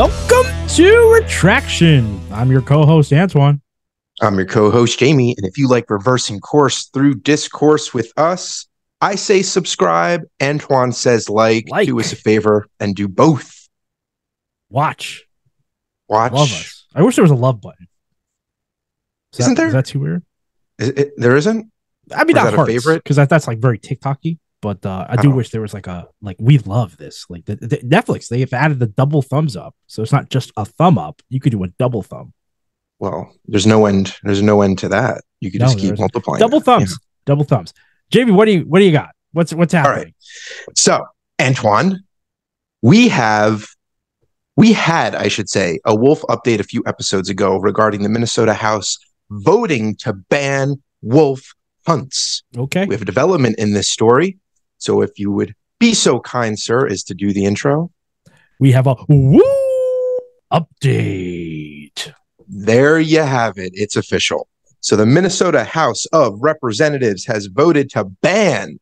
Welcome to Retraction. I'm your co-host, Antoine. I'm your co-host, Jamie. And if you like reversing course through discourse with us, I say subscribe. Antoine says like. Do us a favor and do both. Watch. Love us. I wish there was a love button. Isn't there? Is that too weird? There isn't? I mean, not hearts, because that's like very TikTok-y. But I wish there was like we love this. Like the Netflix, they have added the double thumbs up. So it's not just a thumb up. You could do a double thumb. Well, there's no end to that. You could just keep multiplying. Double thumbs. Jamie, what do you got? What's happening? All right. So, Antoine, we had a wolf update a few episodes ago regarding the Minnesota House voting to ban wolf hunts. Okay. We have a development in this story. So if you would be so kind, sir, as to do the intro. We have a woo update. There you have it. It's official. So the Minnesota House of Representatives has voted to ban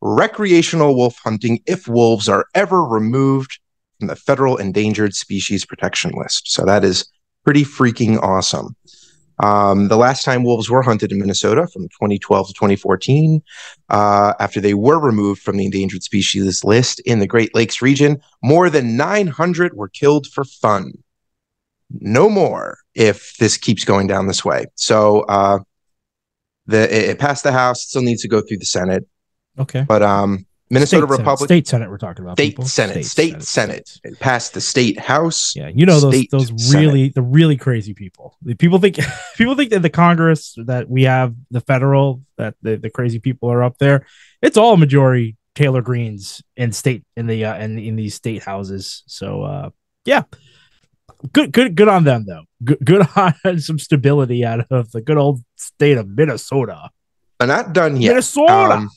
recreational wolf hunting if wolves are ever removed from the federal endangered species protection list. So that is pretty freaking awesome. The last time wolves were hunted in Minnesota, from 2012 to 2014, after they were removed from the endangered species list in the Great Lakes region, more than 900 were killed for fun. No more if this keeps going down this way. So it passed the House, still needs to go through the Senate. Okay. But Minnesota Republicans. State Senate we're talking about. State Senate. It passed the State House. Yeah, you know those really crazy people. People think that the Congress that we have, the federal, that the crazy people are up there. It's all majority Taylor Greens in these state houses. So yeah. Good on them though. Good on some stability out of the good old state of Minnesota. I'm not done yet. Minnesota.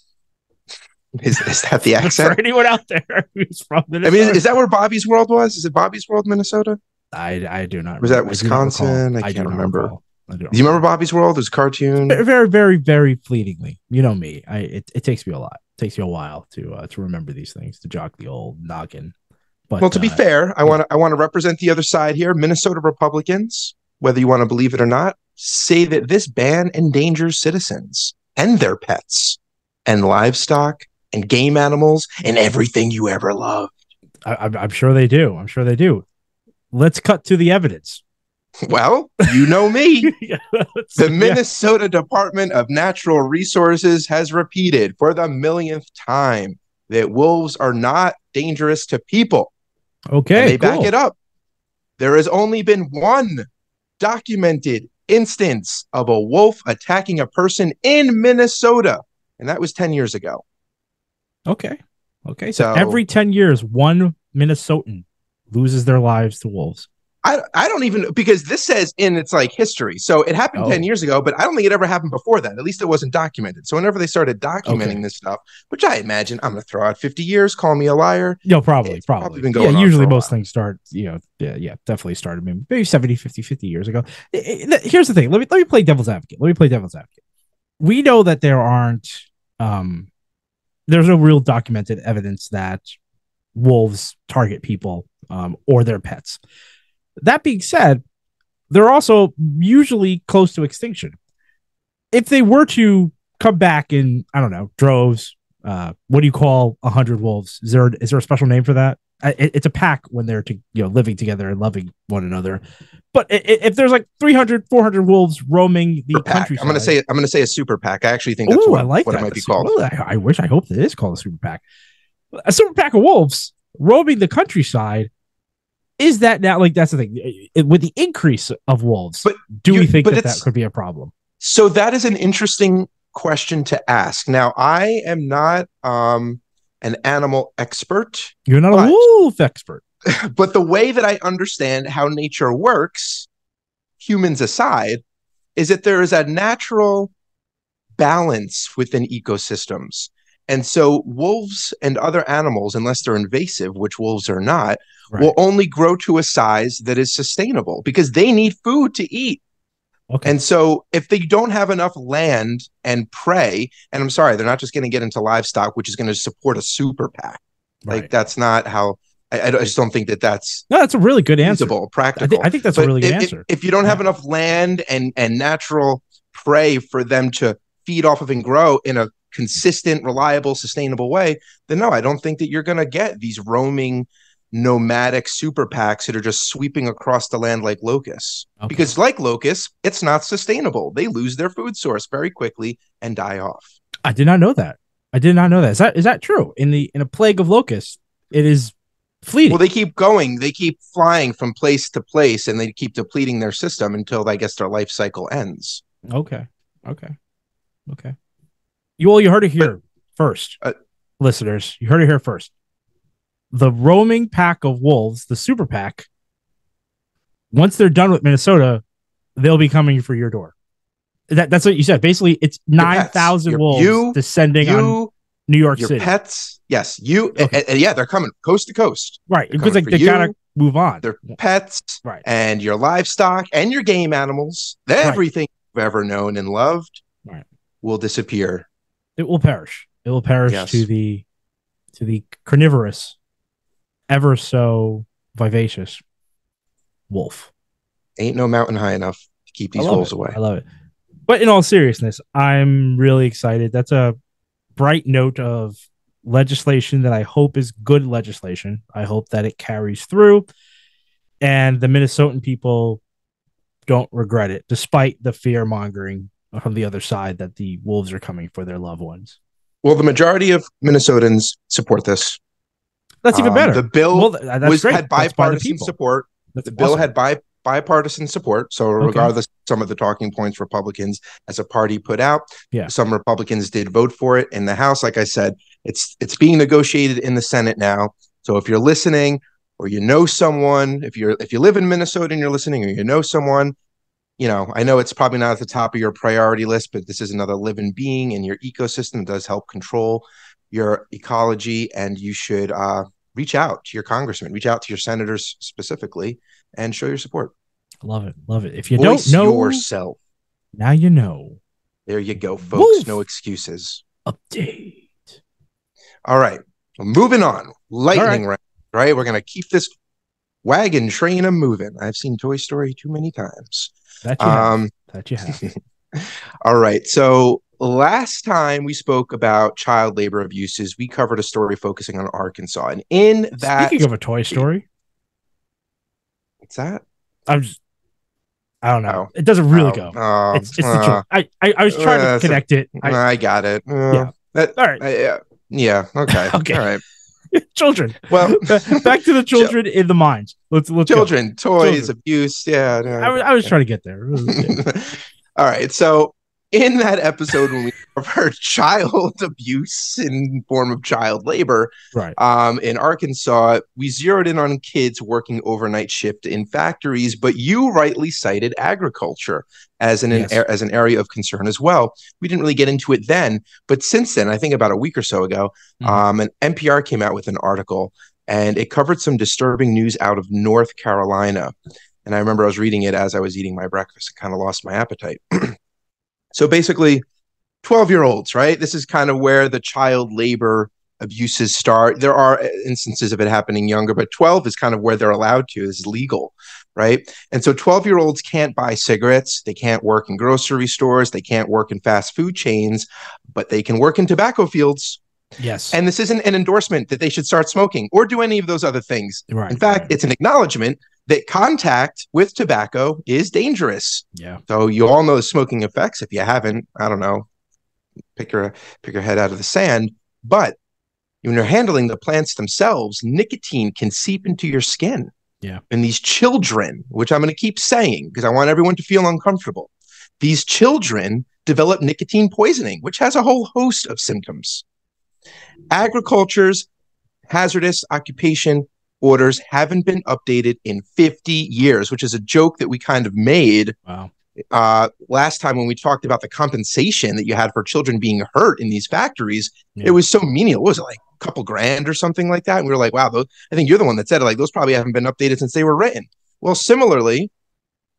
Is that the accent? For anyone out there who's from Minnesota. I mean, is that where Bobby's World was? Is it Bobby's World, Minnesota? I do not remember. Was that Wisconsin? I can't remember. Do you remember Bobby's World? It was a cartoon. Very, very, very fleetingly. You know me. It takes me a lot. It takes me a while to remember these things, to jog the old noggin. But, well, to be fair, I want to represent the other side here. Minnesota Republicans, whether you want to believe it or not, say that this ban endangers citizens and their pets and livestock and game animals and everything you ever loved. I'm sure they do. I'm sure they do. Let's cut to the evidence. Well, you know me. The Minnesota Department of Natural Resources has repeated for the millionth time that wolves are not dangerous to people. Okay. And they back it up. There has only been one documented instance of a wolf attacking a person in Minnesota, and that was 10 years ago. Okay. So every 10 years, one Minnesotan loses their lives to wolves. I don't even, because this says in its like history. So it happened 10 years ago, but I don't think it ever happened before that. At least it wasn't documented. So whenever they started documenting this stuff, which I imagine I'm going to throw out 50 years, call me a liar. No, probably been going on. Usually most things start, definitely started maybe 50 years ago. Here's the thing. Let me play devil's advocate. We know that there aren't, there's no real documented evidence that wolves target people or their pets. That being said, they're also usually close to extinction. If they were to come back in, I don't know, droves, what do you call 100 wolves? Is there a special name for that? It's a pack when they're living together and loving one another. But if there's like 300, 400 wolves roaming the countryside, I'm going to say a super pack. I actually think that's what it might be called. I hope it is called a super pack. A super pack of wolves roaming the countryside. Is that now like that's the thing with the increase of wolves? But do we think that could be a problem? So that is an interesting question to ask. Now I am not an animal expert. You're not a wolf expert. But the way that I understand how nature works, humans aside, is that there is a natural balance within ecosystems. And so wolves and other animals, unless they're invasive, which wolves are not, will only grow to a size that is sustainable because they need food to eat. Okay. And so if they don't have enough land and prey, and I'm sorry, they're not just going to get into livestock, which is going to support a super PAC. Right. Like that's not how I just don't think that that's that's a really good answer. Practical. I think that's a really good answer. If you don't have enough land and natural prey for them to feed off of and grow in a consistent, reliable, sustainable way, then no, I don't think that you're going to get these roaming nomadic super PACs that are just sweeping across the land like locusts. Okay. Because like locusts, it's not sustainable. They lose their food source very quickly and die off. I did not know that. Is that true? In a plague of locusts, it is fleeting. Well, they keep going. They keep flying from place to place, and they keep depleting their system until, I guess, their life cycle ends. Okay. You heard it here first, listeners. You heard it here first. The roaming pack of wolves, the super pack, once they're done with Minnesota, they'll be coming for your door. That's what you said. Basically, it's 9,000 wolves descending on New York City. Your pets, yes. They're coming coast to coast. Right, because they gotta move on. Their pets, right, and your livestock and your game animals, everything you've ever known and loved, right, will disappear. It will perish. It will perish to the carnivorous, ever so vivacious wolf. Ain't no mountain high enough to keep these wolves away. I love it. But in all seriousness, I'm really excited. That's a bright note of legislation that I hope is good legislation. I hope that it carries through and the Minnesotan people don't regret it, despite the fear mongering from the other side that the wolves are coming for their loved ones. Well, the majority of Minnesotans support this. That's even better. The bill had bipartisan support. The bill had bipartisan support. So regardless of some of the talking points Republicans as a party put out, some Republicans did vote for it in the House. Like I said, it's being negotiated in the Senate now. So if you're listening or you know someone, if you live in Minnesota and you're listening or you know someone, I know it's probably not at the top of your priority list, but this is another living being and your ecosystem does help control your ecology, and you should reach out to your congressman, reach out to your senators specifically, and show your support. Love it. If you Voice don't know yourself, now you know. There you go, folks. Wolf. No excuses. Update. All right, well, moving on. Lightning round, right? We're gonna keep this wagon train a moving. I've seen Toy Story too many times. That you have. All right, so last time we spoke about child labor abuses, we covered a story focusing on Arkansas, and in that, speaking of a Toy Story, what's that? I don't know. It doesn't really go. It's the truth. I was trying to connect it. I got it. All right. Yeah. Okay. Okay. All right. Children. Well, back to the children in the mines. Let's children, go. Toys, children. Abuse. Yeah. No, I was trying to get there. All right. So in that episode, when we covered child abuse in form of child labor, right, in Arkansas, we zeroed in on kids working overnight shift in factories. But you rightly cited agriculture as an area of concern as well. We didn't really get into it then, but since then, I think about a week or so ago, an NPR came out with an article, and it covered some disturbing news out of North Carolina. And I remember I was reading it as I was eating my breakfast and kind of lost my appetite. So basically, 12-year-olds, right? This is kind of where the child labor abuses start. There are instances of it happening younger, but 12 is kind of where they're allowed to. It's legal, right? And so 12-year-olds can't buy cigarettes. They can't work in grocery stores. They can't work in fast food chains, but they can work in tobacco fields. Yes. And this isn't an endorsement that they should start smoking or do any of those other things. Right, in fact, it's an acknowledgement that contact with tobacco is dangerous. Yeah. So you all know the smoking effects. If you haven't, I don't know, pick your head out of the sand. But when you're handling the plants themselves, nicotine can seep into your skin. Yeah. And these children, which I'm going to keep saying because I want everyone to feel uncomfortable, these children develop nicotine poisoning, which has a whole host of symptoms. Agriculture's hazardous occupation orders haven't been updated in 50 years, which is a joke that we kind of made last time when we talked about the compensation that you had for children being hurt in these factories. Yeah. It was so menial. What was it, like a couple grand or something like that? And we were like, wow, those, I think you're the one that said it, like those probably haven't been updated since they were written. Well, similarly,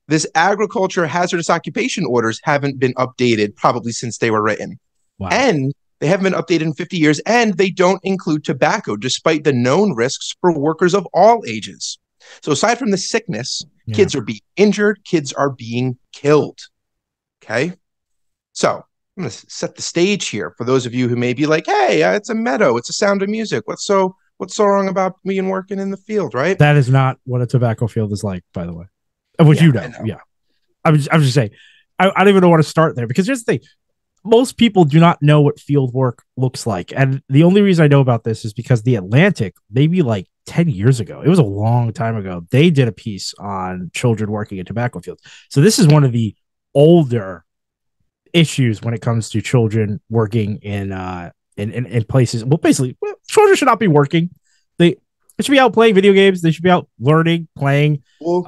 this agriculture hazardous occupation orders haven't been updated probably since they were written. Wow. And They haven't been updated in 50 years, and they don't include tobacco, despite the known risks for workers of all ages. So aside from the sickness, kids are being injured, kids are being killed. Okay? So I'm going to set the stage here for those of you who may be like, hey, it's a meadow, it's a sound of music. What's so wrong about me and working in the field, right? That is not what a tobacco field is like, by the way. Which you know. I'm just saying, I don't even know where to start there, because here's the thing. Most people do not know what field work looks like. And the only reason I know about this is because the Atlantic, maybe like 10 years ago, it was a long time ago, they did a piece on children working in tobacco fields. So this is one of the older issues when it comes to children working in places. Well, basically, children should not be working. They should be out playing video games. They should be out learning, playing. Well,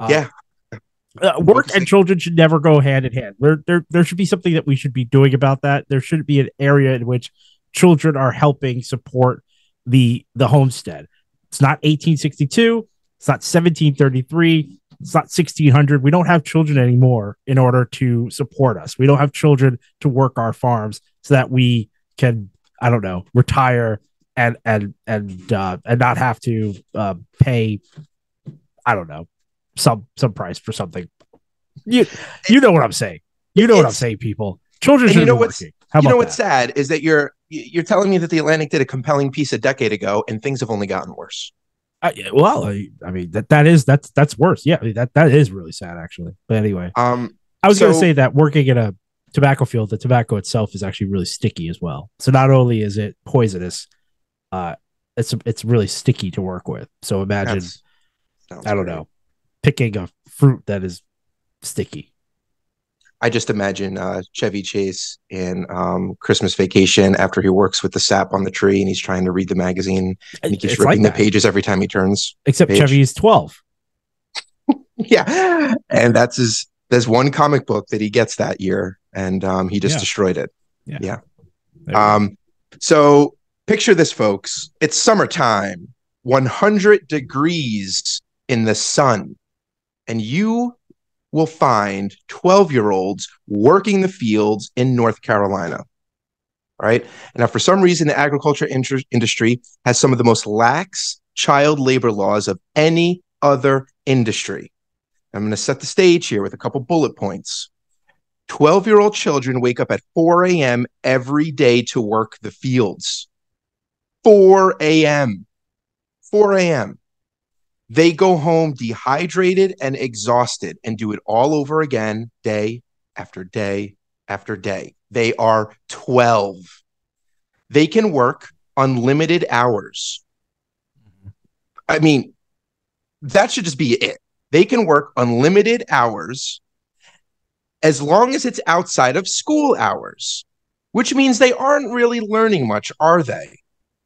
work and children should never go hand in hand. There should be something that we should be doing about that. There should be an area in which children are helping support the homestead. It's not 1862. It's not 1733. It's not 1600. We don't have children anymore in order to support us. We don't have children to work our farms so that we can, I don't know, retire and not have to pay, I don't know, some price for something. You know what I'm saying. You know what I'm saying, people. Children should be working. You know what's sad is that you're telling me that the Atlantic did a compelling piece a decade ago and things have only gotten worse. That's worse. Yeah, that is really sad, actually. But anyway, I was going to say that working in a tobacco field, the tobacco itself is actually really sticky as well. So not only is it poisonous, it's really sticky to work with. So imagine, I don't know, picking a fruit that is sticky. I just imagine Chevy Chase in Christmas Vacation after he works with the sap on the tree and he's trying to read the magazine and he keeps ripping the pages every time he turns. Except Chevy's 12. Yeah. And that's his, there's one comic book that he gets that year and he just destroyed it. Yeah. So picture this, folks. It's summertime, 100 degrees in the sun. And you will find 12-year-olds working the fields in North Carolina. All right. Now, for some reason, the agriculture industry has some of the most lax child labor laws of any other industry. I'm going to set the stage here with a couple bullet points. 12-year-old children wake up at 4 a.m. every day to work the fields. 4 a.m. They go home dehydrated and exhausted and do it all over again, day after day after day. They are 12. They can work unlimited hours. I mean, that should just be it. They can work unlimited hours as long as it's outside of school hours, which means they aren't really learning much, are they?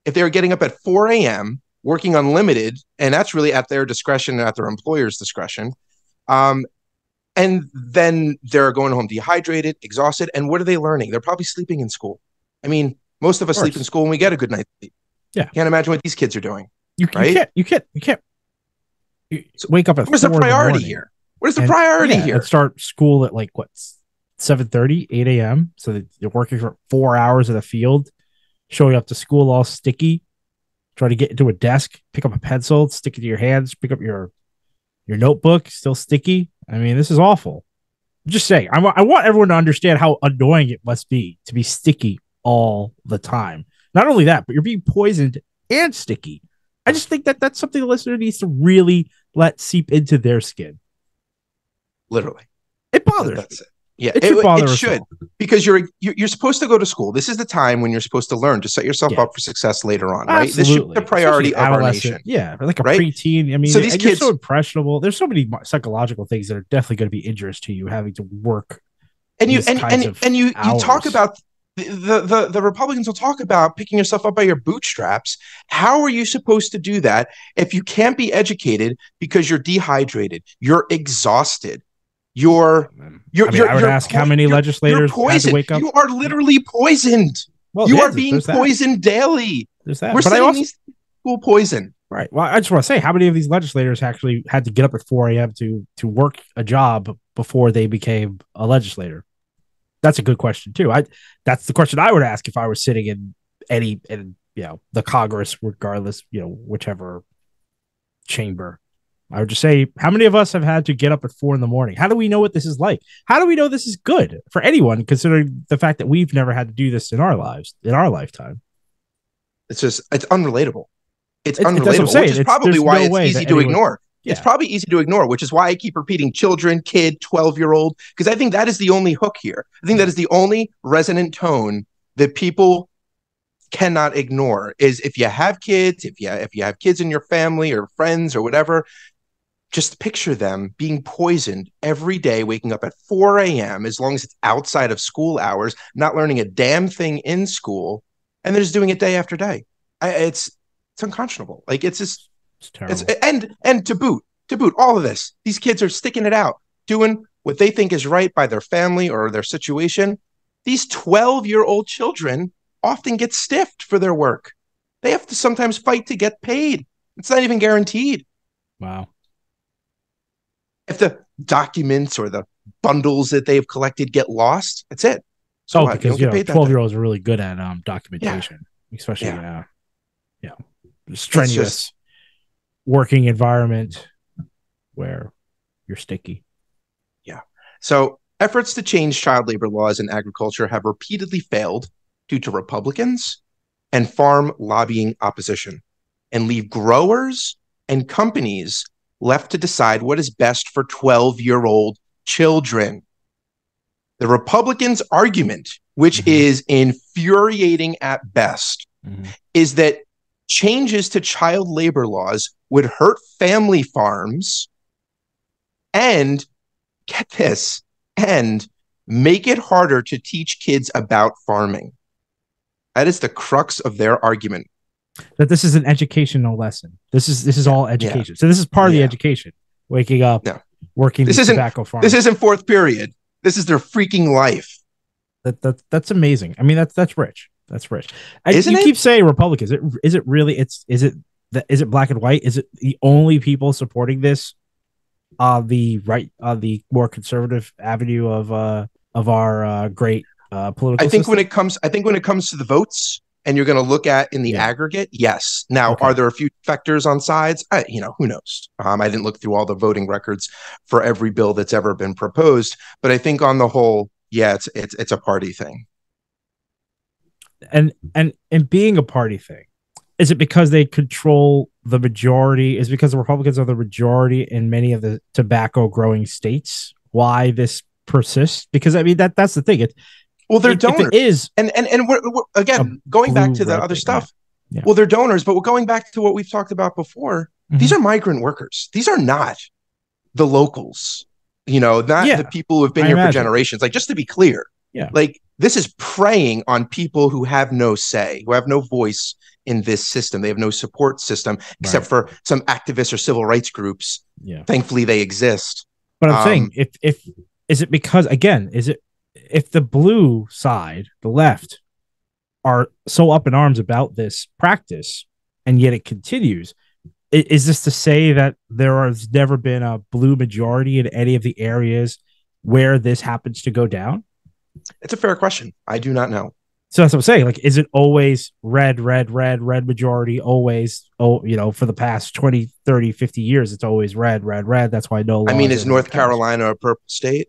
If they're getting up at 4 a.m., working unlimited, and that's really at their discretion, at their employer's discretion. And then they're going home dehydrated, exhausted, and what are they learning? They're probably sleeping in school. I mean, most of us sleep in school and we get a good night's sleep. Yeah. Can't imagine what these kids are doing. You can't wake up at 4 in the morning. Where's the priority here? And start school at 7:30, 8 a.m. So that you're working for 4 hours in the field, showing up to school all sticky. Try to get into a desk, pick up a pencil, stick it to your hands, pick up your notebook, still sticky. I mean, this is awful. I'm just saying, I want everyone to understand how annoying it must be to be sticky all the time. Not only that, but you're being poisoned and sticky. I just think that that's something the listener needs to really let seep into their skin. Literally. It bothers me. Yeah, it should, because you're supposed to go to school. This is the time when you're supposed to learn to set yourself up for success later on, right? Absolutely. This should be the priority of our nation. Yeah, like a preteen. I mean, so these kids are so impressionable. There's so many psychological things that are definitely going to be injurious to you having to work. And you talk about the Republicans will talk about picking yourself up by your bootstraps. How are you supposed to do that if you can't be educated because you're dehydrated, you're exhausted? I would ask how many legislators have to wake up. You are literally poisoned. Well, you are being poisoned daily. There's that. We're saying these people poison. Right. Well, I just want to say, how many of these legislators actually had to get up at 4 a.m. to work a job before they became a legislator? That's a good question, too. That's the question I would ask if I were sitting in any, and you know, the Congress, regardless, you know, whichever chamber. I would just say, how many of us have had to get up at 4 a.m? How do we know what this is like? How do we know this is good for anyone, considering the fact that we've never had to do this in our lives, in our lifetime? It's just, it's unrelatable. It's unrelatable, which is probably why it's easy to ignore. Yeah. It's probably easy to ignore, which is why I keep repeating children, kid, 12-year-old, because I think that is the only hook here. I think that is the only resonant tone that people cannot ignore, is if you have kids, if you have kids in your family or friends or whatever, just picture them being poisoned every day, waking up at 4 a.m., as long as it's outside of school hours, not learning a damn thing in school, and they're just doing it day after day. It's unconscionable. Like, it's just, it's terrible. It's, and to boot, all of this, these kids are sticking it out, doing what they think is right by their family or their situation. These 12-year-old children often get stiffed for their work. They have to sometimes fight to get paid. It's not even guaranteed. Wow. If the documents or the bundles that they've collected get lost, that's it. So because you know, 12-year-olds are really good at documentation, especially strenuous working environment where you're sticky. Yeah. So efforts to change child labor laws in agriculture have repeatedly failed due to Republicans and farm lobbying opposition, and leave growers and companies left to decide what is best for 12-year-old children. The Republicans' argument, which is infuriating at best, is that changes to child labor laws would hurt family farms and, get this, and make it harder to teach kids about farming. That is the crux of their argument. That this is an educational lesson. This is all education. Yeah. So this is part of the education. Waking up, working this tobacco farm. This isn't fourth period. This is their freaking life. That's amazing. I mean, that's rich. That's rich. You keep saying Republicans. Is it black and white? Is it the only people supporting this on the right, on the more conservative avenue of our great political system? I think when it comes to the votes, and you're going to look at in the aggregate, yes. Now, are there a few factors on sides? Who knows? I didn't look through all the voting records for every bill that's ever been proposed, but I think on the whole, it's a party thing. And being a party thing, is it because they control the majority? Is it because the Republicans are the majority in many of the tobacco growing states? Why this persists? Because I mean that's the thing. Well, they're donors. It is, and we're again going back to the other stuff. Yeah. Well, they're donors, but we're going back to what we've talked about before. These are migrant workers. These are not the locals. You know, not the people who have been here for generations. Like, just to be clear, this is preying on people who have no say, who have no voice in this system. They have no support system except for some activists or civil rights groups. Yeah. Thankfully, they exist. But I'm saying, if the blue side, the left, are so up in arms about this practice, and yet it continues, is this to say that there has never been a blue majority in any of the areas where this happens to go down? It's a fair question. I do not know. So that's what I'm saying. Like, is it always red majority always? Oh, you know, for the past 20, 30, 50 years, it's always red. That's why no laws. I mean, is North Carolina a purple state?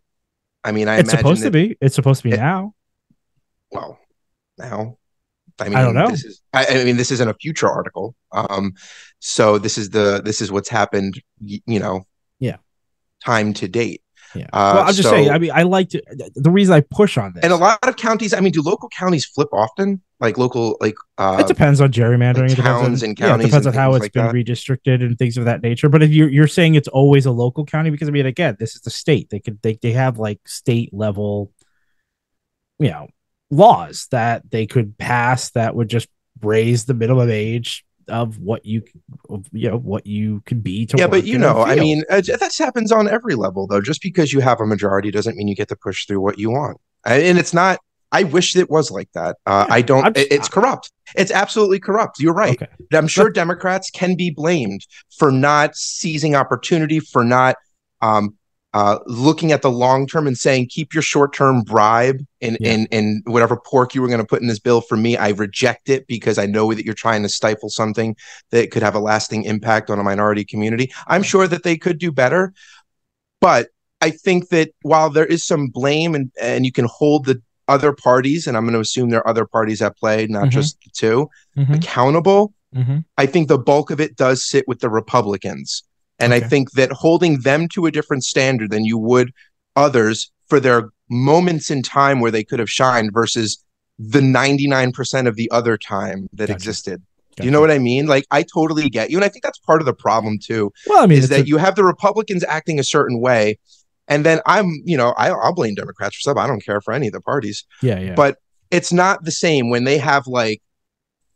I mean, I imagine supposed to be. It's supposed to be now. Well, now, I mean, I don't know. This isn't a future article. So this is what's happened. You know, time to date. Yeah. Well, I'm just saying. I mean, I like to. The reason I push on this, and a lot of counties. I mean, do local counties flip often? It depends on gerrymandering. Like towns and counties. It depends on how it's been redistricted and things of that nature. But if you're saying it's always a local county, because I mean, again, this is the state. They have like state level, you know, laws that they could pass that would just raise the minimum age of what you, could be. To work, but you know, I mean, that happens on every level though. Just because you have a majority doesn't mean you get to push through what you want. And it's not. I wish it was like that. It's corrupt. It's absolutely corrupt. You're right. Okay. I'm sure Democrats can be blamed for not seizing opportunity, for not looking at the long term and saying, keep your short term bribe and whatever pork you were going to put in this bill for me, I reject it because I know that you're trying to stifle something that could have a lasting impact on a minority community. I'm sure that they could do better. But I think that while there is some blame and you can hold the other parties, and I'm going to assume there are other parties at play, not just the two, accountable, I think the bulk of it does sit with the Republicans. And I think that holding them to a different standard than you would others for their moments in time where they could have shined versus the 99% of the other time that existed. Gotcha. You know what I mean? Like, I totally get you. And I think that's part of the problem, too. Well, I mean, is that you have the Republicans acting a certain way. And then I'll blame Democrats for stuff. I don't care for any of the parties. Yeah. But it's not the same when they have like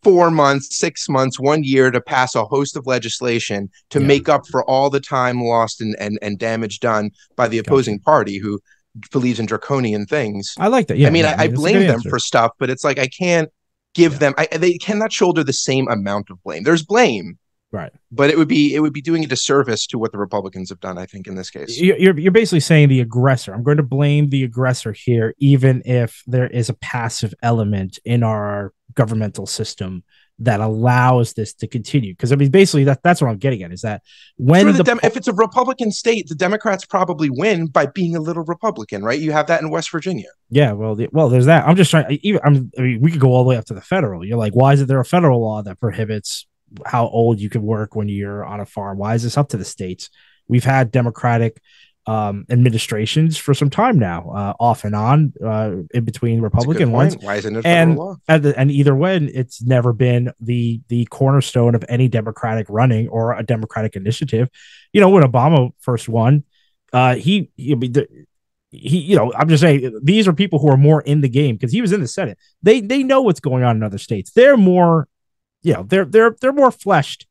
4 months, 6 months, 1 year to pass a host of legislation to make up for all the time lost and damage done by the opposing party who believes in draconian things. I like that. Yeah, I mean, I blame them for stuff, but it's like I can't give them. They cannot shoulder the same amount of blame. There's blame. Right. But it would be doing a disservice to what the Republicans have done, I think, in this case. You're basically saying the aggressor. I'm going to blame the aggressor here, even if there is a passive element in our governmental system that allows this to continue. Because I mean, basically, that's what I'm getting at, is that when if it's a Republican state, the Democrats probably win by being a little Republican, right? You have that in West Virginia. Yeah, well, there's that. I'm just trying. We could go all the way up to the federal. You're like, why is it there a federal law that prohibits how old you can work when you're on a farm? Why is this up to the states? We've had Democratic administrations for some time now, off and on, in between Republican ones. Why isn't it federal law? And either way, it's never been the cornerstone of any Democratic running or a Democratic initiative. You know, when Obama first won, I'm just saying, these are people who are more in the game because he was in the Senate. They know what's going on in other states. They're more. Yeah, they're more fleshed,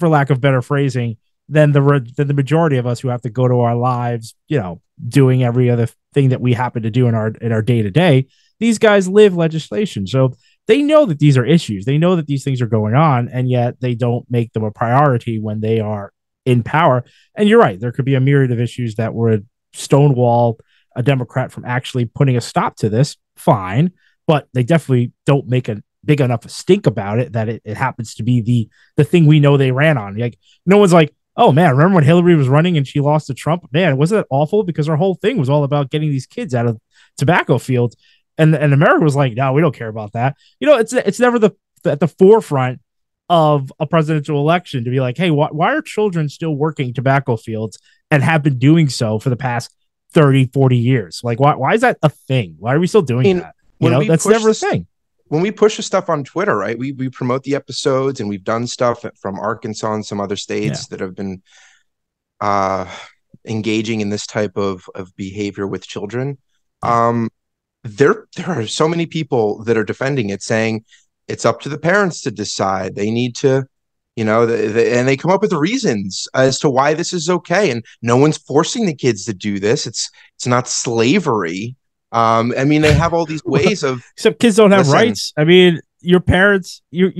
for lack of better phrasing, than the majority of us who have to go to our lives, you know, doing every other thing that we happen to do in our day to day. These guys live legislation, so they know that these are issues. They know that these things are going on, and yet they don't make them a priority when they are in power. And you're right, there could be a myriad of issues that would stonewall a Democrat from actually putting a stop to this. Fine, but they definitely don't make a big enough a stink about it that it happens to be the thing we know they ran on. Like, no one's like, oh man, remember when Hillary was running and she lost to Trump? Man, wasn't that awful? Because her whole thing was all about getting these kids out of tobacco fields, and America was like, no, we don't care about that. You know, it's never at the forefront of a presidential election to be like, hey, why are children still working tobacco fields and have been doing so for the past 30, 40 years? Like, why is that a thing? Why are we still doing that? You know, that's never a thing. When we push the stuff on Twitter, right, we promote the episodes, and we've done stuff from Arkansas and some other states that have been engaging in this type of behavior with children. There are so many people that are defending it, saying it's up to the parents to decide. They need to, you know, and they come up with reasons as to why this is okay. And no one's forcing the kids to do this. It's not slavery. I mean, they have all these ways of except kids don't have rights. I mean, your parents, you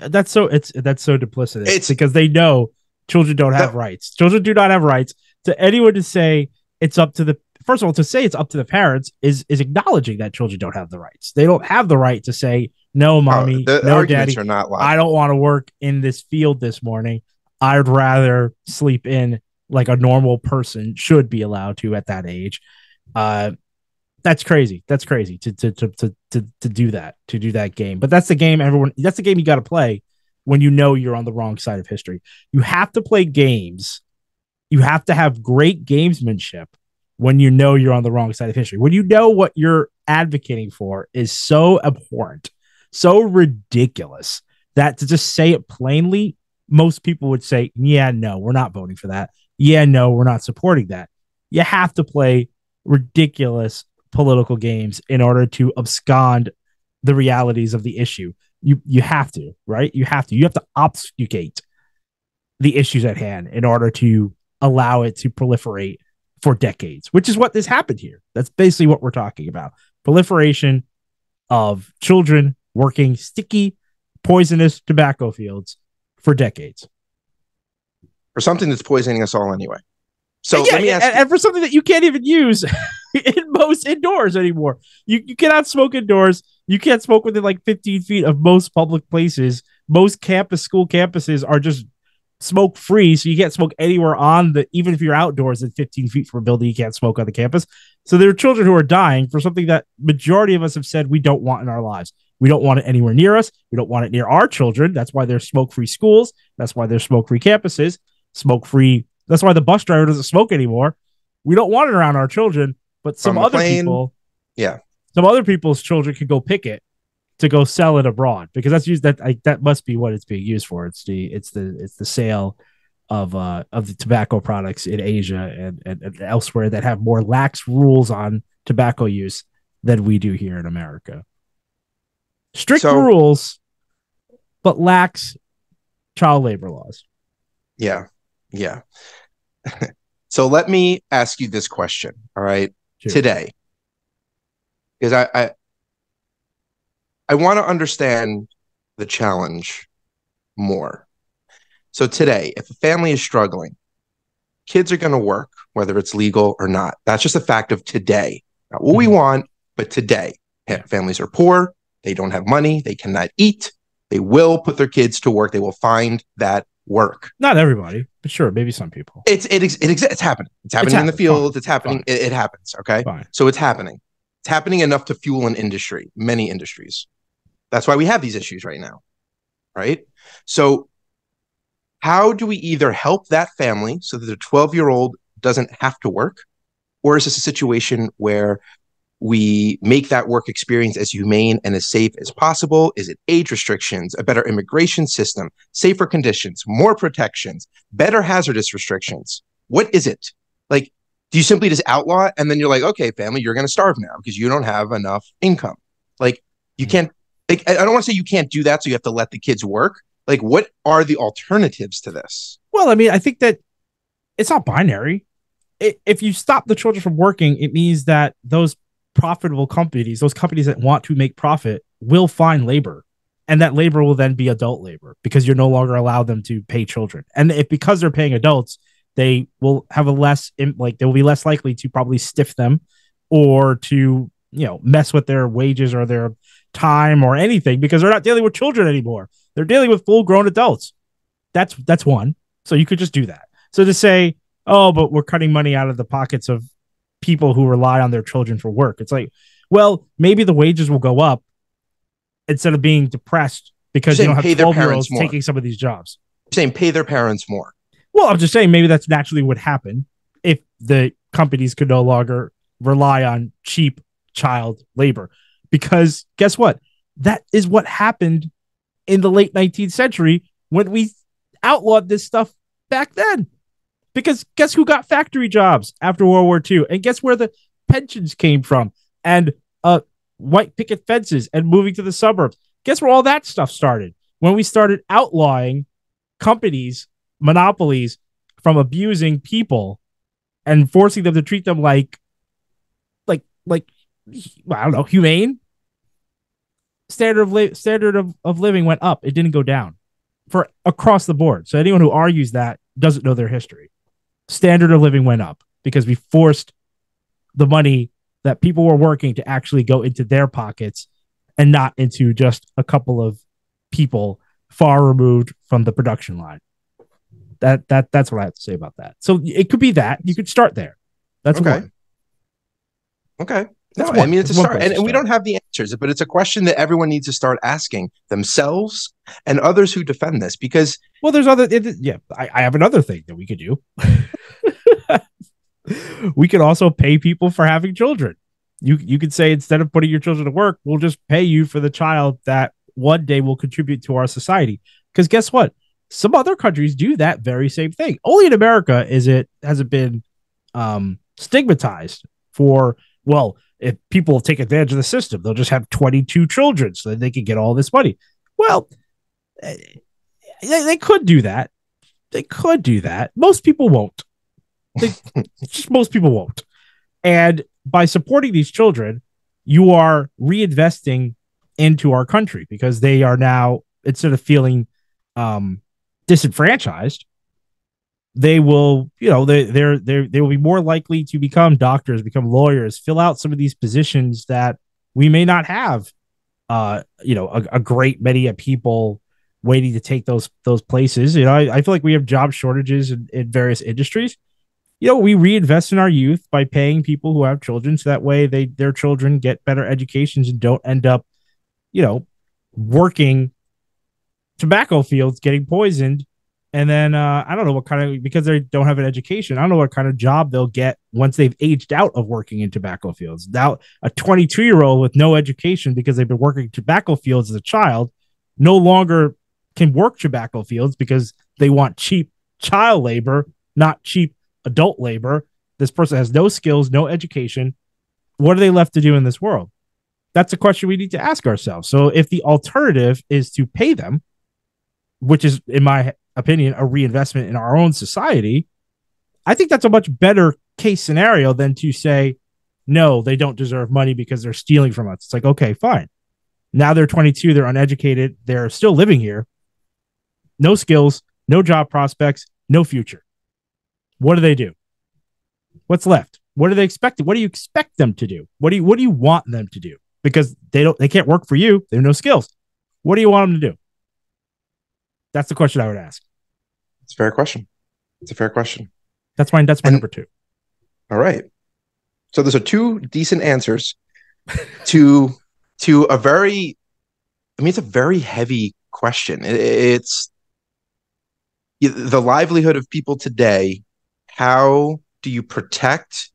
that's so duplicitous. It's because they know children don't have rights. Children do not have rights. To anyone to say it's up to the first of all, to say it's up to the parents is acknowledging that children don't have the rights. They don't have the right to say, no, mommy, no, daddy, are not I don't want to work in this field this morning. I'd rather sleep in like a normal person should be allowed to at that age. That's crazy. That's crazy to do that, game. But that's the game that's the game you got to play when you know you're on the wrong side of history. You have to play games. You have to have great gamesmanship when you know you're on the wrong side of history. When you know what you're advocating for is so abhorrent, so ridiculous that to just say it plainly, most people would say, yeah, no, we're not voting for that. Yeah, no, we're not supporting that. You have to play ridiculous political games in order to abscond the realities of the issue. You have to, right? You have to obfuscate the issues at hand in order to allow it to proliferate for decades, which is what this happened here. That's basically what we're talking about. Proliferation of children working sticky, poisonous tobacco fields for decades. Or something that's poisoning us all anyway. So yeah, let me ask and for something that you can't even use in most indoors anymore. You cannot smoke indoors. You can't smoke within like 15 feet of most public places. Most school campuses are just smoke free. So you can't smoke anywhere on the, even if you're outdoors at 15 feet from a building, you can't smoke on the campus. So there are children who are dying for something that majority of us have said we don't want in our lives. We don't want it anywhere near us. We don't want it near our children. That's why there's smoke-free schools. That's why there's smoke-free campuses, smoke-free. That's why the bus driver doesn't smoke anymore. We don't want it around our children, but some other people, some other people's children can go pick it to go sell it abroad, because that's used that must be what it's being used for. It's the sale of the tobacco products in Asia and elsewhere that have more lax rules on tobacco use than we do here in America. Strict rules, but lax child labor laws. Yeah. So let me ask you this question, all right, today. Because I want to understand the challenge more. So today, if a family is struggling, kids are going to work, whether it's legal or not. That's just a fact of today. Not what we want, but today. Families are poor. They don't have money. They cannot eat. They will put their kids to work. They will find that work. Not everybody, but sure, maybe some people. It's happening. In the field. Fine. It's happening. It happens. Okay. Fine. So it's happening. It's happening enough to fuel an industry, many industries. That's why we have these issues right now. Right. So how do we either help that family so that the 12-year-old doesn't have to work? Or is this a situation where we make that work experience as humane and as safe as possible? Is it age restrictions, a better immigration system, safer conditions, more protections, better hazardous restrictions? What is it? Like, do you simply just outlaw it? And then you're like, okay, family, you're going to starve now because you don't have enough income. Like, you can't, like, I don't want to say you can't do that, so you have to let the kids work. Like, what are the alternatives to this? Well, I mean, I think that it's not binary. If you stop the children from working, it means that those profitable companies, those companies that want to make profit, will find labor, and that labor will then be adult labor because you're no longer allowed them to pay children. And if, because they're paying adults, they will have a less, like, they will be less likely to probably stiff them or to, you know, mess with their wages or their time or anything, because they're not dealing with children anymore. They're dealing with full grown adults. That's one. So you could just do that. So to say, oh, but we're cutting money out of the pockets of people who rely on their children for work. It's like, well, maybe the wages will go up instead of being depressed because you don't have 12-year-olds taking some of these jobs. I'm saying pay their parents more. Well, I'm just saying maybe that's naturally what happened if the companies could no longer rely on cheap child labor. Because guess what? That is what happened in the late 19th century when we outlawed this stuff back then. Because guess who got factory jobs after World War II? And guess where the pensions came from? And white picket fences and moving to the suburbs. Guess where all that stuff started? When we started outlawing companies, monopolies, from abusing people and forcing them to treat them like I don't know, humane. Standard of living went up. It didn't go down for across the board. So anyone who argues that doesn't know their history. Standard of living went up because we forced the money that people were working to actually go into their pockets and not into just a couple of people far removed from the production line. That's what I have to say about that. So it could be that you could start there. That's okay. One. Okay. No, I mean, it's a start, and we don't have the answers, but it's a question that everyone needs to start asking themselves and others who defend this, because, well, there's other, I have another thing that we could do. We could also pay people for having children. You could say, instead of putting your children to work, we'll just pay you for the child that one day will contribute to our society. Because guess what? Some other countries do that very same thing. Only in America has it been stigmatized for, well, if people take advantage of the system, they'll just have 22 children so that they can get all this money. Well, they could do that. They could do that. Most people won't. Most people won't. And by supporting these children, you are reinvesting into our country because they are now, instead of feeling disenfranchised, they will, you know, they will be more likely to become doctors, become lawyers, fill out some of these positions that we may not have, you know, a great many of people waiting to take those places. You know, I feel like we have job shortages in various industries. You know, we reinvest in our youth by paying people who have children, so that way their children get better educations and don't end up, you know, working tobacco fields, getting poisoned. And then I don't know what kind of, because they don't have an education, I don't know what kind of job they'll get once they've aged out of working in tobacco fields. Now, a 22-year-old with no education because they've been working tobacco fields as a child no longer can work tobacco fields because they want cheap child labor, not cheap adult labor. This person has no skills, no education. What are they left to do in this world? That's a question we need to ask ourselves. So if the alternative is to pay them, which is, in my opinion, a reinvestment in our own society, I think that's a much better case scenario than to say, no, they don't deserve money because they're stealing from us. It's like, okay, fine. Now they're 22, they're uneducated, they're still living here. No skills, no job prospects, no future. What do? What's left? What are they expecting? What do you expect them to do? What do you want them to do? Because they can't work for you. They have no skills. What do you want them to do? That's the question I would ask. It's a fair question. That's mine. That's my number two. All right. So those are two decent answers to a very, I mean, it's a very heavy question. It's the livelihood of people today. How do you protect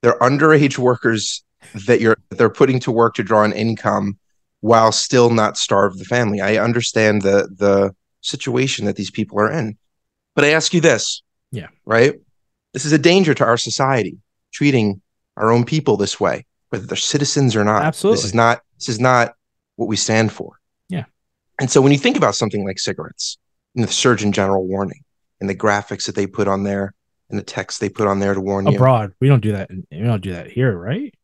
their underage workers that they're putting to work to draw an income while still not starve the family? I understand the situation that these people are in. But I ask you this. Yeah. Right? This is a danger to our society, treating our own people this way, whether they're citizens or not. Absolutely. This is not what we stand for. Yeah. And so when you think about something like cigarettes and the Surgeon General warning and the graphics that they put on there and the text they put on there to warn you. Abroad, we don't do that. We don't do that here, right?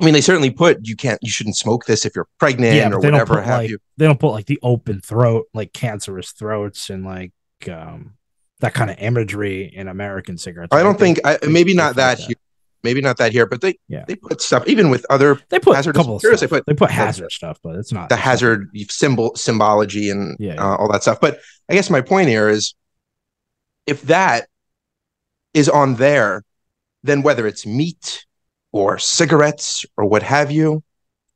I mean, they certainly put, you shouldn't smoke this if you're pregnant, yeah, or whatever have you. They don't put like the open throat, like cancerous throats and like that kind of imagery in American cigarettes. I don't think, maybe not that here. Maybe not that here, but they put stuff, even with other, they put hazardous materials. They put hazard stuff, but it's not the hazard symbology and all that stuff. But I guess my point here is, if that is on there, then whether it's meat or cigarettes or what have you,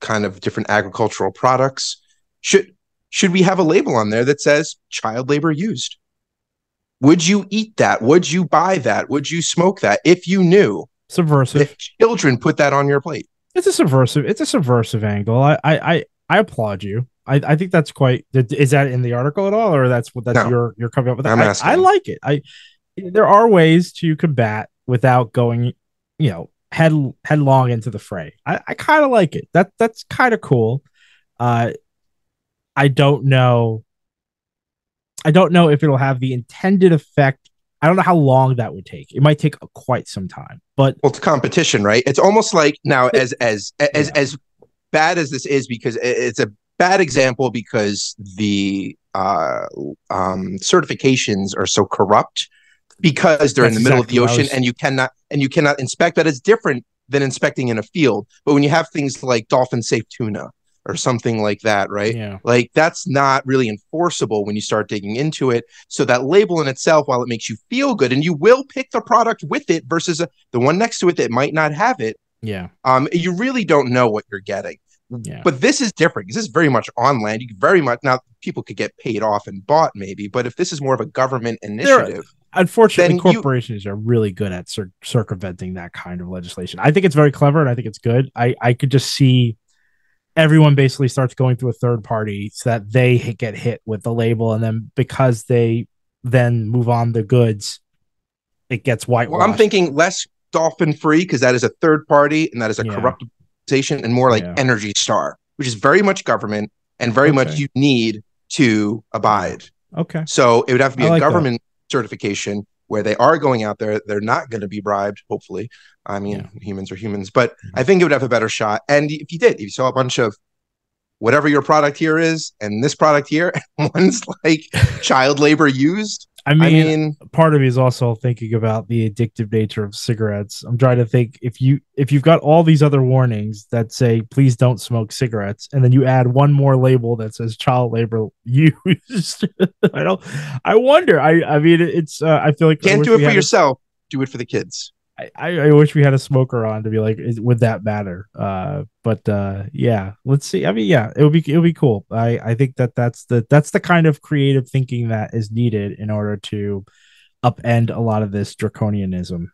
kind of different agricultural products, should we have a label on there that says child labor used? Would you eat that? Would you buy that? Would you smoke that if you knew? Subversive. If children put that on your plate. It's a subversive angle. I applaud you. I think that's quite, is that in the article at all, or that's no. You're coming up with that? I like it. There are ways to combat without going, you know, headlong into the fray. I kind of like it. That's kind of cool. I don't know. I don't know if it'll have the intended effect. I don't know how long that would take. It might take quite some time. But well, it's competition, right? It's almost like now as bad as this is, because it's a bad example, because the certifications are so corrupt, because they're in the middle of the ocean and you cannot inspect that. It's different than inspecting in a field. But when you have things like dolphin safe tuna or something like that, right? Yeah. Like that's not really enforceable when you start digging into it. So that label in itself, while it makes you feel good and you will pick the product with it versus the one next to it that might not have it. Yeah. You really don't know what you're getting. Yeah. But this is different. This is very much on land. You can very much, now people could get paid off and bought maybe, but if this is more of a government initiative, unfortunately, corporations are really good at circumventing that kind of legislation. I think it's very clever and I think it's good. I could just see everyone basically starts going through a third party so that they get hit with the label, and then because they then move on the goods, it gets whitewashed. Well, I'm thinking less dolphin free, because that is a third party and that is a corrupt organization, and more like Energy Star, which is very much government and very much you need to abide. Okay. So it would have to be a government certification where they are going out there. They're not going to be bribed, hopefully. I mean, Humans are humans, but I think it would have a better shot. And if you saw a bunch of whatever your product here is and this product here, and one's like child labor used, I mean, part of me is also thinking about the addictive nature of cigarettes. I'm trying to think if you've got all these other warnings that say, please don't smoke cigarettes, and then you add one more label that says child labor used. I wonder. I mean, it's I feel like can't do it for yourself. Do it for the kids. I wish we had a smoker on to be like, would that matter? But yeah, let's see. I mean, yeah, it'll be cool. I think that's the kind of creative thinking that is needed in order to upend a lot of this draconianism.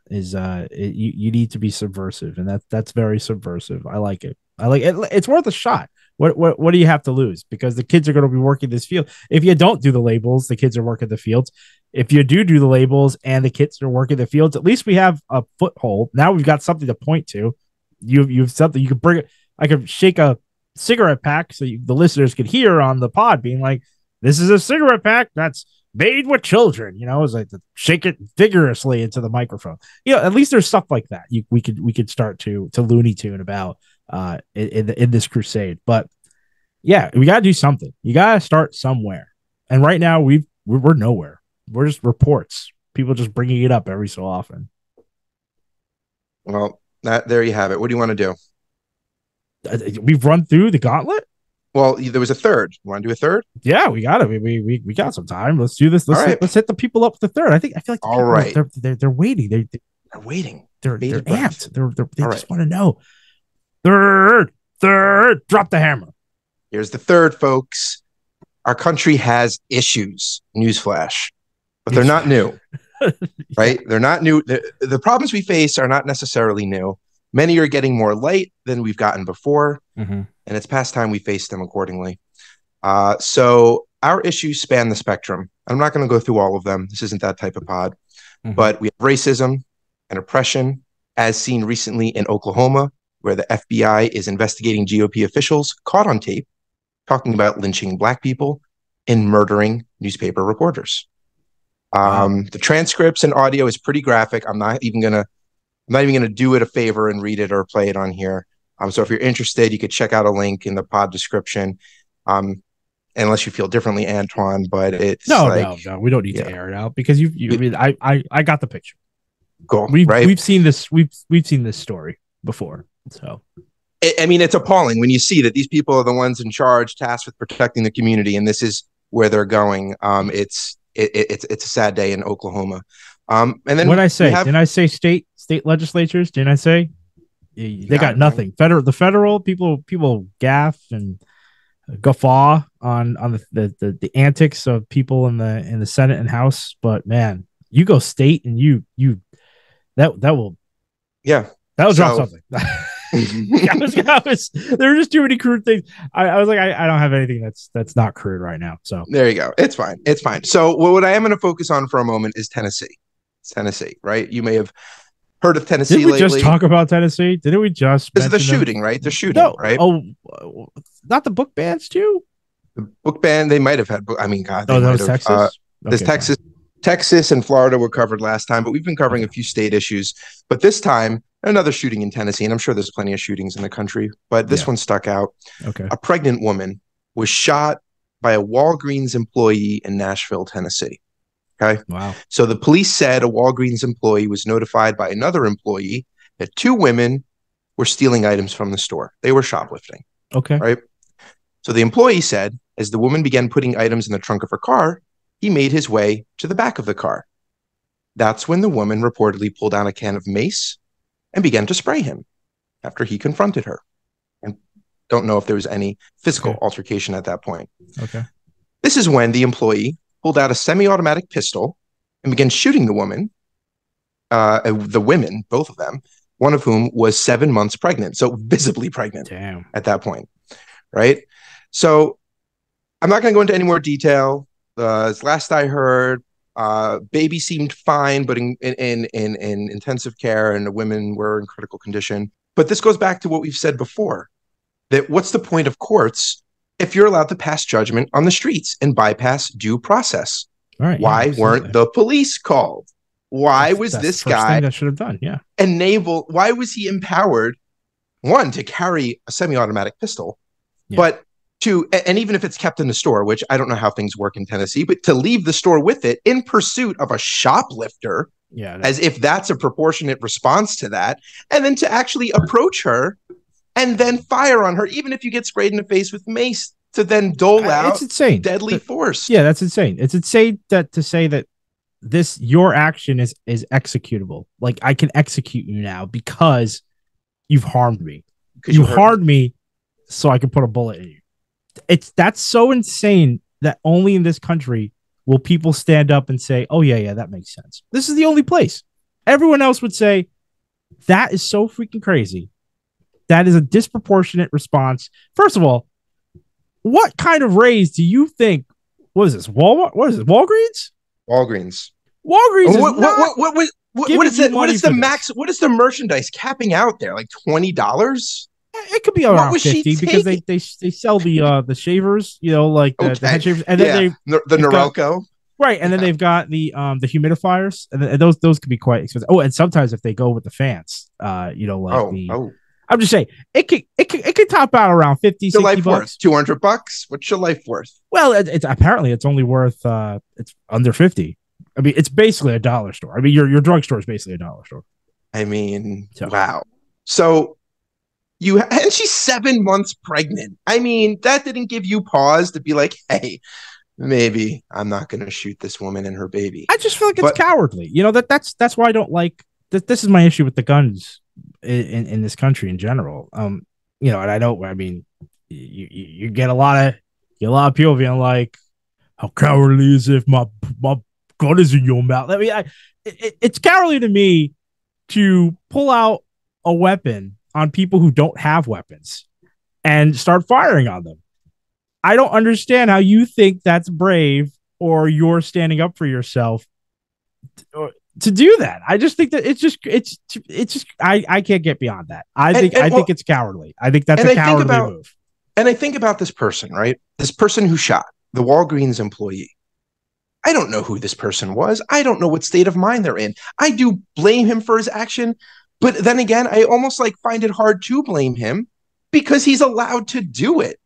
You need to be subversive, and that's very subversive. I like it. It's worth a shot. What do you have to lose? Because the kids are going to be working this field. If you don't do the labels, the kids are working the fields. If you do the labels and the kids are working the fields, at least we have a foothold. Now we've got something to point to. You've something you could bring it. I could shake a cigarette pack so the listeners could hear on the pod being like, "This is a cigarette pack that's made with children." You know, it's like shake it vigorously into the microphone. You know, at least there's stuff like that. We could start to Looney Tune about. In this crusade. But yeah, we gotta do something. You gotta start somewhere, and right now we're nowhere. We're just reports, people just bringing it up every so often. Well, there you have it. What do you want to do? We've run through the gauntlet. Well, there was a third. You want to do a third? Yeah, we got it. We got some time. Let's do this. Let's hit the people up with the third. I feel like all right, they're waiting. They're waiting. They're amped. They just want to know. Third, drop the hammer. Here's the third, folks. Our country has issues, newsflash, but they're not new, right? They're not new. The problems we face are not necessarily new. Many are getting more light than we've gotten before, and it's past time we face them accordingly. So our issues span the spectrum. I'm not going to go through all of them. This isn't that type of pod, but we have racism and oppression, as seen recently in Oklahoma, where the FBI is investigating GOP officials caught on tape talking about lynching Black people and murdering newspaper reporters. The transcripts and audio is pretty graphic. I'm not even gonna do it a favor and read it or play it on here. So if you're interested, you could check out a link in the pod description. Unless you feel differently, Antoine, but it's no, we don't need to air it out because I got the picture. Cool. We've seen this story before. So, I mean, it's appalling when you see that these people are the ones in charge, tasked with protecting the community, and this is where they're going. It's a sad day in Oklahoma. And then didn't I say state legislatures? Didn't I say they got nothing? The federal people gaff and guffaw on the antics of people in the Senate and House, but man, you go state and that will drop something. There were just too many crude things. I was like, I don't have anything that's not crude right now. So there you go. It's fine. So what I am going to focus on for a moment is Tennessee. It's Tennessee, right? You may have heard of Tennessee lately. Didn't we just talk about Tennessee? Didn't we just? Because of the shooting, right? The shooting, right? Oh, not the book bans too? The book ban, they might have had. I mean, God. Oh, that was Texas? This Texas and Florida were covered last time, but we've been covering a few state issues. But this time, another shooting in Tennessee, and I'm sure there's plenty of shootings in the country, but this one stuck out. Okay. A pregnant woman was shot by a Walgreens employee in Nashville, Tennessee. Okay. Wow. So the police said a Walgreens employee was notified by another employee that two women were stealing items from the store. They were shoplifting. Okay. Right. So the employee said, as the woman began putting items in the trunk of her car, he made his way to the back of the car. That's when the woman reportedly pulled out a can of mace and began to spray him after he confronted her. And don't know if there was any physical altercation at that point. Okay. This is when the employee pulled out a semi-automatic pistol and began shooting the woman, the women, both of them, one of whom was 7 months pregnant. So visibly pregnant at that point. Right. So I'm not going to go into any more detail. As last I heard, baby seemed fine, but in intensive care, and the women were in critical condition. But this goes back to what we've said before, that what's the point of courts if you're allowed to pass judgment on the streets and bypass due process? Right, why weren't the police called? Why was this guy that should have done? Yeah, why was he empowered, one, to carry a semi-automatic pistol, but to, and even if it's kept in the store, which I don't know how things work in Tennessee, but to leave the store with it in pursuit of a shoplifter, as if that's a proportionate response to that, and then to actually approach her and then fire on her, even if you get sprayed in the face with mace, to then dole out deadly force. Yeah, that's insane. It's insane that to say that this, your action is executable. Like, I can execute you now because you've harmed me. You harmed me so I can put a bullet in you. That's so insane that only in this country will people stand up and say, oh, yeah, yeah, that makes sense. This is the only place. Everyone else would say, that is so freaking crazy. That is a disproportionate response. First of all, what kind of raise do you think? What is this? Walmart? What is this? Walgreens? Walgreens. Walgreens. What is the max? What is the merchandise capping out there? Like $20? It could be around 50 because they sell the shavers, you know, like the head shavers, and then the Norelco, right? And then they've got the humidifiers, and those could be quite expensive. Oh, and sometimes if they go with the fans, you know, like I'm just saying it could top out around 50, your 60 bucks, $200. What's your life worth? Well, it's apparently it's only worth it's under 50. I mean, it's basically a dollar store. I mean, your drugstore is basically a dollar store. I mean, wow. So. And she's 7 months pregnant. I mean, that didn't give you pause to be like, hey, maybe I'm not going to shoot this woman and her baby. I just feel like it's cowardly. You know, that's why I don't like that. This is my issue with the guns in this country in general. You know, and I don't, I mean, you get a lot of people being like, how cowardly is it if my gun is in your mouth? I mean, it's cowardly to me to pull out a weapon on people who don't have weapons and start firing on them. I don't understand how you think that's brave or you're standing up for yourself to do that. I just think that I can't get beyond that. I think it's cowardly. I think that's a cowardly move. And I think about this person, right? This person who shot the Walgreens employee. I don't know who this person was. I don't know what state of mind they're in. I do blame him for his action. But then again, I almost like find it hard to blame him because he's allowed to do it.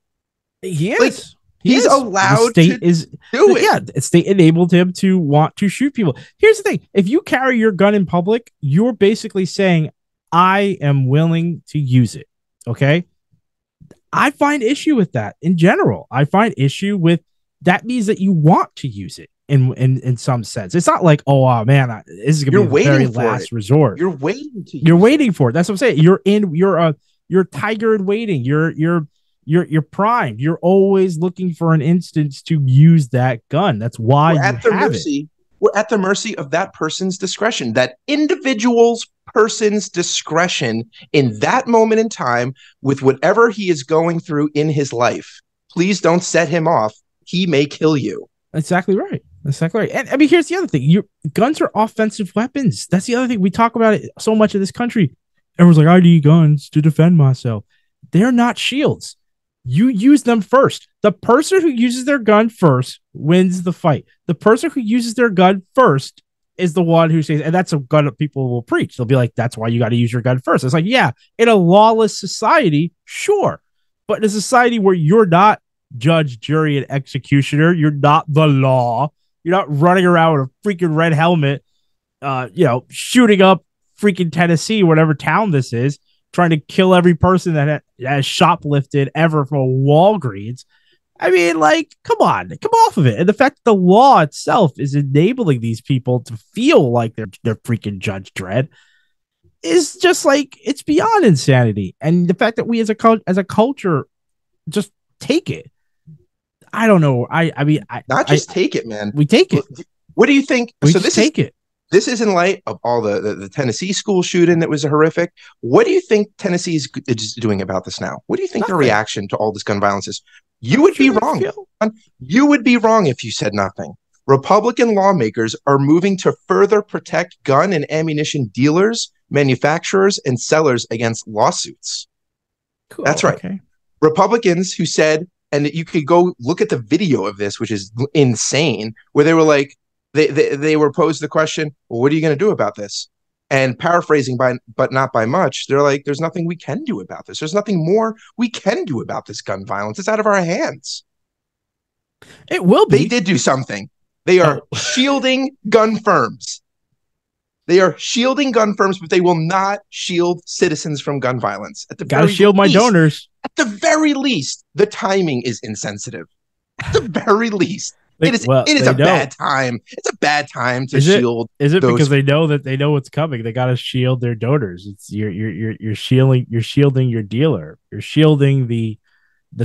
He is. Like, he's allowed to do it. Yeah, the state enabled him to want to shoot people. Here's the thing. If you carry your gun in public, you're basically saying, I am willing to use it. Okay? I find issue with that in general. I find issue with that means that you want to use it. In some sense, it's not like, oh man, this is gonna be the very last resort. You're waiting. You're waiting for it. That's what I'm saying. You're tiger in waiting. You're primed. You're always looking for an instance to use that gun. That's why we're at the mercy. We're at the mercy of that person's discretion. That person's discretion in that moment in time with whatever he is going through in his life. Please don't set him off. He may kill you. Exactly right. Exactly right. And I mean, here's the other thing. Your guns are offensive weapons. That's the other thing. We talk about it so much in this country. Everyone's like, I need guns to defend myself. They're not shields. You use them first. The person who uses their gun first wins the fight. The person who uses their gun first is the one who says, and that's a gun that people will preach. They'll be like, that's why you got to use your gun first. It's like, yeah, in a lawless society, sure. But in a society where you're not judge, jury, and executioner, you're not the law. You're not running around with a freaking red helmet, you know, shooting up freaking Tennessee, whatever town this is, trying to kill every person that has shoplifted ever from Walgreens. I mean, like, come on, come off of it. And the fact that the law itself is enabling these people to feel like they're freaking Judge Dredd is just like, it's beyond insanity. And the fact that we as a culture just take it. I don't know. Take it, man. We take it. What do you think? This is in light of all the Tennessee school shooting that was horrific. What do you think Tennessee is doing about this now? What do you think their reaction to all this gun violence is? You would be wrong if you said nothing. Republican lawmakers are moving to further protect gun and ammunition dealers, manufacturers, and sellers against lawsuits. Cool. That's right. Okay. Republicans who said, and you could go look at the video of this, which is insane, where they were like, they were posed the question, well, what are you going to do about this? And paraphrasing by, but not by much, they're like, there's nothing we can do about this. There's nothing more we can do about this gun violence. It's out of our hands. It will be. They did do something. They are shielding gun firms. They are shielding gun firms, but they will not shield citizens from gun violence. At the Gotta very shield least, my donors. At the very least, the timing is insensitive. At the very least. It is a bad time. It's a bad time to shield. Is it because they know that they know what's coming? They got to shield their donors. It's you're shielding your dealer. You're shielding the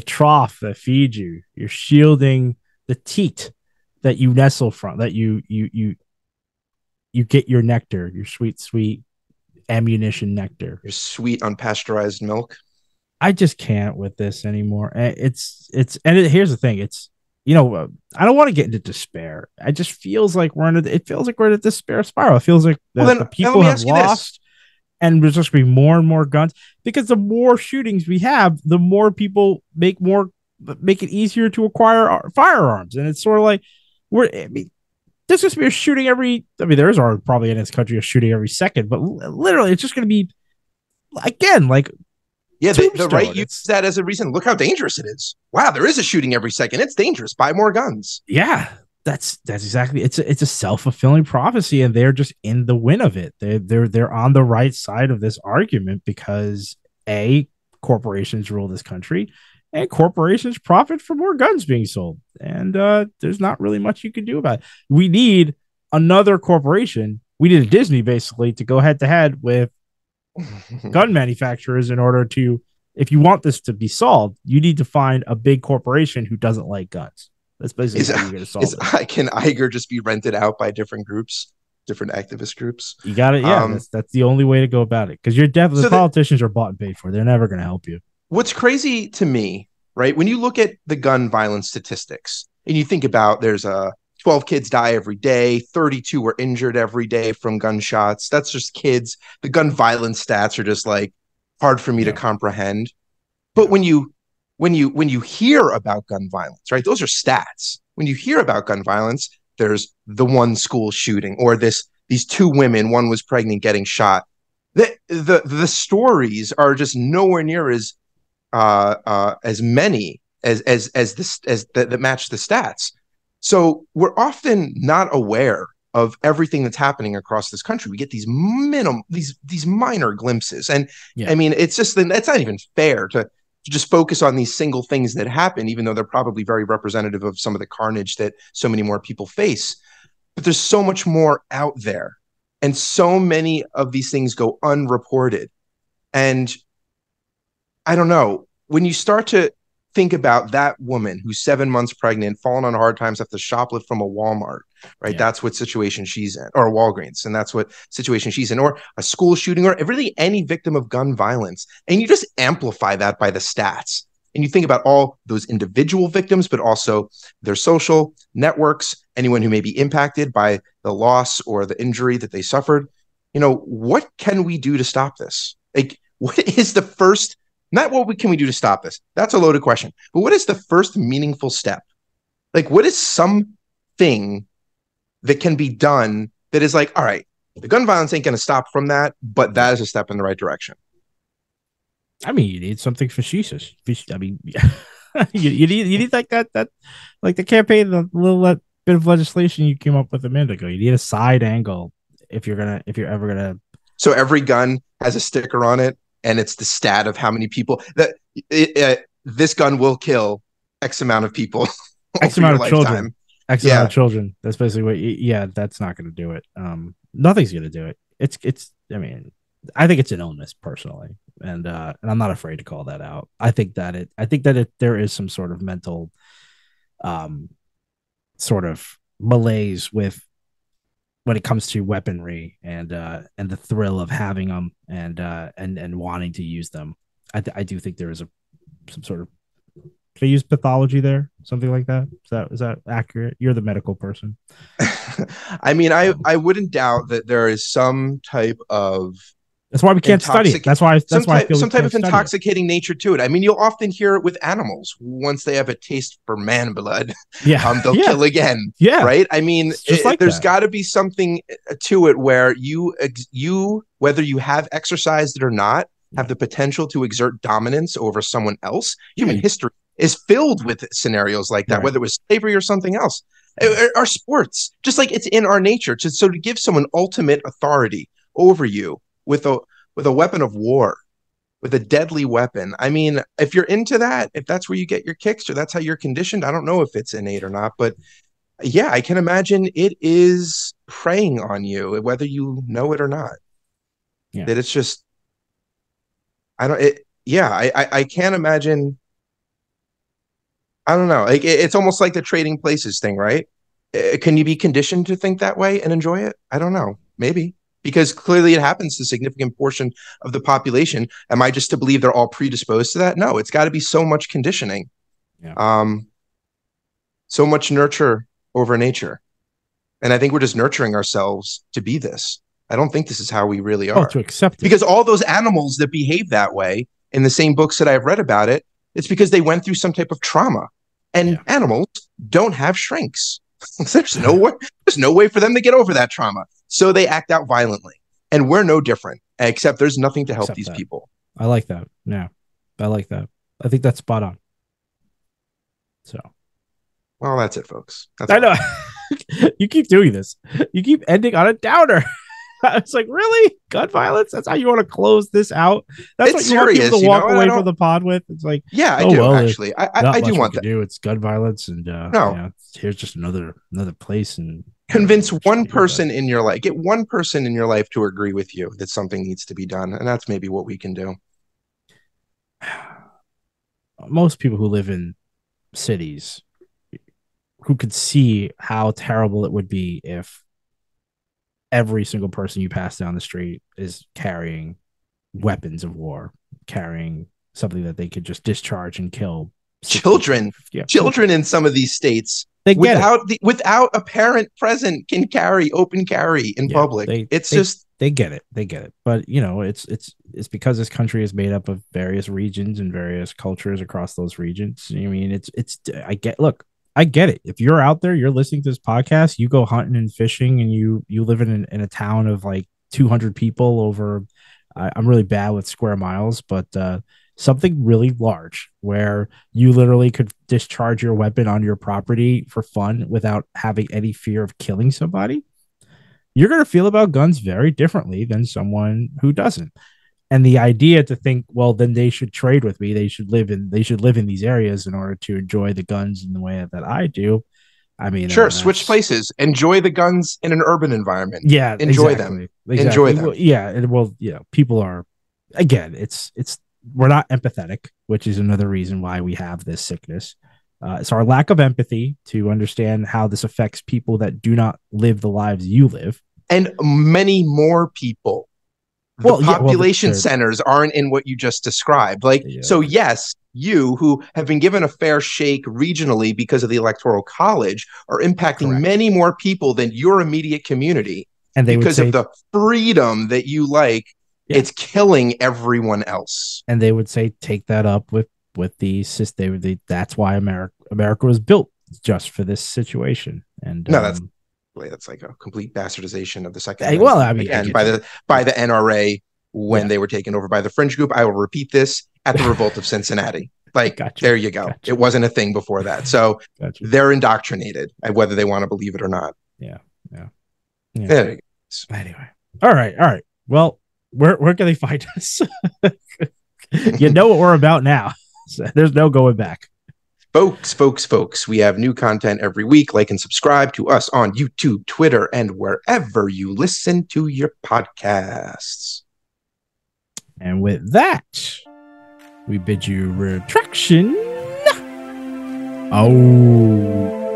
trough that feeds you. You're shielding the teat that you nestle from. That you get your nectar, your sweet ammunition nectar, your sweet unpasteurized milk. I just can't with this anymore. Here's the thing. You know, I don't want to get into despair. I just feels like we're in a despair spiral. It feels like the people have lost, and there's just going to be more and more guns, because the more shootings we have, the more people make it easier to acquire firearms. And it's sort of like there's going to be a shooting there's probably in this country a shooting every second, but literally it's just going to be again like. Yeah, the right uses that as a reason. Look how dangerous it is. Wow, there is a shooting every second. It's dangerous. Buy more guns. Yeah, that's exactly. It's a self-fulfilling prophecy, and they're just in the win of it. They're on the right side of this argument because A, corporations rule this country, and corporations profit from more guns being sold. And there's not really much you can do about it. We need another corporation. We need a Disney basically to go head to head with gun manufacturers in order to, if you want this to be solved, you need to find a big corporation who doesn't like guns. That's basically how you're going to solve it. Can Iger just be rented out by different groups, different activist groups? You got it. Yeah, that's the only way to go about it, because you're definitely the politicians are bought and paid for. They're never going to help you. What's crazy to me, right? When you look at the gun violence statistics and you think about there's a 12 kids die every day, 32 were injured every day from gunshots. That's just kids. The gun violence stats are just like hard for me to comprehend. But when you hear about gun violence, right? Those are stats. When you hear about gun violence, there's the one school shooting or these two women, one was pregnant, getting shot. The stories are just nowhere near as many as that match the stats. So we're often not aware of everything that's happening across this country. We get these minor glimpses. And I mean, it's just that's not even fair to just focus on these single things that happen, even though they're probably very representative of some of the carnage that so many more people face. But there's so much more out there. And so many of these things go unreported. And I don't know, when you start to think about that woman who's 7 months pregnant, fallen on hard times after shoplift from a Walmart, right? Yeah. That's what situation she's in, or Walgreens, and that's what situation she's in, or a school shooting, or really any victim of gun violence. And you just amplify that by the stats. And you think about all those individual victims, but also their social networks, anyone who may be impacted by the loss or the injury that they suffered. You know, what can we do to stop this? Like, what is the first Not what we can we do to stop this? That's a loaded question. But what is the first meaningful step? Like, what is something that can be done that is like, all right, the gun violence ain't going to stop from that, but that is a step in the right direction? I mean, you need something facetious. I mean, you need like that like the campaign, the little bit of legislation you came up with a minute ago. You need a side angle if you're ever gonna. So every gun has a sticker on it. And it's the stat of how many people that this gun will kill X amount of people, X amount of children, X amount of children. That's basically what. That's not going to do it. Nothing's going to do it. It's. I mean, I think it's an illness personally, and I'm not afraid to call that out. I think that there is some sort of mental, sort of malaise with when it comes to weaponry and the thrill of having them and wanting to use them. I do think there is some sort of, can I use pathology there? Something like that? Is that accurate? You're the medical person. I mean, I wouldn't doubt that there is some type of That's why we can't study it. That's why I feel some type of intoxicating nature to it. I mean, you'll often hear it with animals. Once they have a taste for man blood, they'll kill again. Yeah, right. I mean, there's got to be something to it where you whether you have exercised it or not, have the potential to exert dominance over someone else. Human history is filled with scenarios like that, whether it was slavery or something else. Our sports, just like it's in our nature. So to give someone ultimate authority over you. With a weapon of war, with a deadly weapon. I mean, if you're into that, if that's where you get your kicks or that's how you're conditioned, I don't know if it's innate or not, but yeah, I can imagine it is preying on you, whether you know it or not. Yeah. That it's just, I can't imagine. I don't know. Like it's almost like the trading places thing, right? Can you be conditioned to think that way and enjoy it? I don't know. Maybe. Because clearly it happens to a significant portion of the population. Am I just to believe they're all predisposed to that? No, it's got to be so much conditioning, so much nurture over nature. And I think we're just nurturing ourselves to be this. I don't think this is how we really are. Oh, to accept it. Because all those animals that behave that way in the same books that I've read about it, it's because they went through some type of trauma. And animals don't have shrinks. There's no way for them to get over that trauma. So they act out violently, and we're no different, except there's nothing to help these people. I like that. Yeah, I like that. I think that's spot on. So, well, that's it, folks. I know. You keep doing this. You keep ending on a downer. It's like, really? Gun violence? That's how you want to close this out? That's what you want people to walk away from the pod with? It's like, yeah, I do, actually. I do want that. It's gun violence, and here's just another place. And convince one person in your life. Get one person in your life to agree with you that something needs to be done, and that's maybe what we can do. Most people who live in cities who could see how terrible it would be if every single person you pass down the street is carrying weapons of war, carrying something that they could just discharge and kill children. Yeah. Children in some of these states, without a parent present, can carry open carry in public. They get it. They get it. But you know, it's because this country is made up of various regions and various cultures across those regions. I mean, I get it. If you're out there, you're listening to this podcast, you go hunting and fishing, and you live in a town of like 200 people over. I'm really bad with square miles, but something really large where you literally could discharge your weapon on your property for fun without having any fear of killing somebody. You're going to feel about guns very differently than someone who doesn't. And the idea to think, well, then they should trade with me. They should live in these areas in order to enjoy the guns in the way that I do. I mean, sure. Switch places. Enjoy the guns in an urban environment. Yeah. Enjoy them. Exactly. Enjoy them. Yeah. And well, you know, people are, again, we're not empathetic, which is another reason why we have this sickness. It's our lack of empathy to understand how this affects people that do not live the lives you live. And many more people. Population centers aren't in what you just described. So yes, you who have been given a fair shake regionally because of the Electoral College are impacting many more people than your immediate community. And because of the freedom that you like, it's killing everyone else. And they would say, take that up with the system. That's why America was built just for this situation. And no, that's like a complete bastardization of the second. Well, I mean, and by the NRA when they were taken over by the fringe group. I will repeat this at the Revolt of Cincinnati. Like, there you go. Gotcha. It wasn't a thing before that, so they're indoctrinated, whether they want to believe it or not. Yeah. There it goes. Anyway, all right. Well, where can they find us? You know what we're about now. So there's no going back. Folks, we have new content every week. Like and subscribe to us on YouTube, Twitter, and wherever you listen to your podcasts. And with that, we bid you retraction. Oh.